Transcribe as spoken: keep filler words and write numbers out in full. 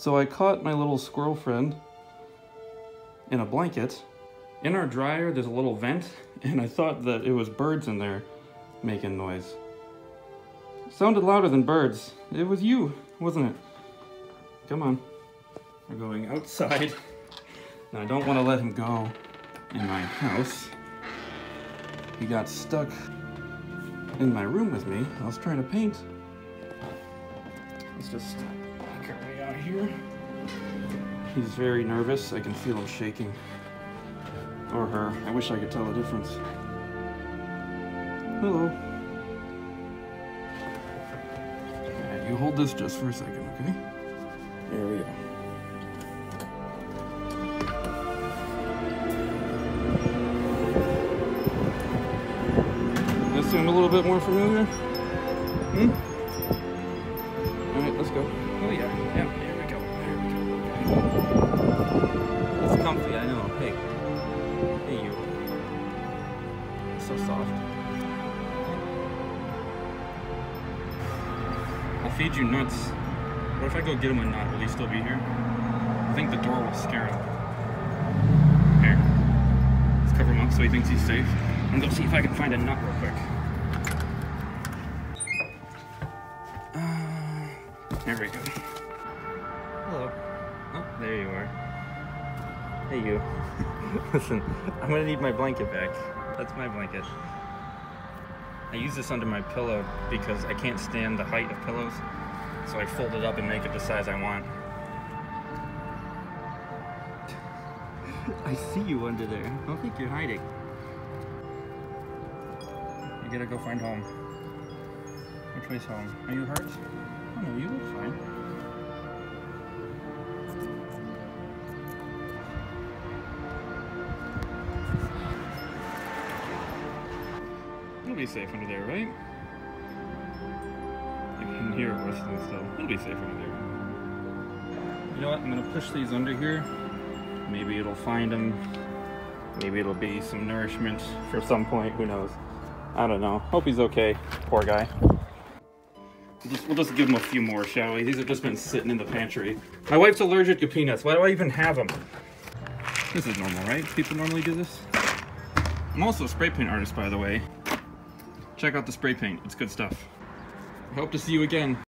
So I caught my little squirrel friend in a blanket. In our dryer, there's a little vent, and I thought that it was birds in there making noise. It sounded louder than birds. It was you, wasn't it? Come on. We're going outside. Now I don't want to let him go in my house. He got stuck in my room with me. I was trying to paint. Let's just make our way out here. He's very nervous. I can feel him shaking. Or her. I wish I could tell the difference. Hello. Right, you hold this just for a second, okay? There we go. Does that sound a little bit more familiar? Hmm? All right, let's go. Oh yeah, yeah, there we go, there we go. It's comfy, I know, hey. Hey you. It's so soft. I'll feed you nuts. What if I go get him a nut? Will he still be here? I think the door will scare him. Here. Let's cover him up so he thinks he's safe. And go see if I can find a nut real quick. Uh, there we go. Hello. Oh, there you are. Hey you. Listen, I'm gonna need my blanket back. That's my blanket. I use this under my pillow because I can't stand the height of pillows, so I fold it up and make it the size I want. I see you under there. I don't think you're hiding. You gotta go find home. Which way's home? Are you hurt? Oh no, you look fine. It'll be safe under there, right? You can hear it rustling still. It'll be safe under there. You know what? I'm gonna push these under here. Maybe it'll find them. Maybe it'll be some nourishment for some point. Who knows? I don't know. Hope he's okay. Poor guy. We'll just, we'll just give him a few more, shall we? These have just been sitting in the pantry. My wife's allergic to peanuts. Why do I even have them? This is normal, right? People normally do this. I'm also a spray paint artist, by the way. Check out the spray paint, it's good stuff. I hope to see you again.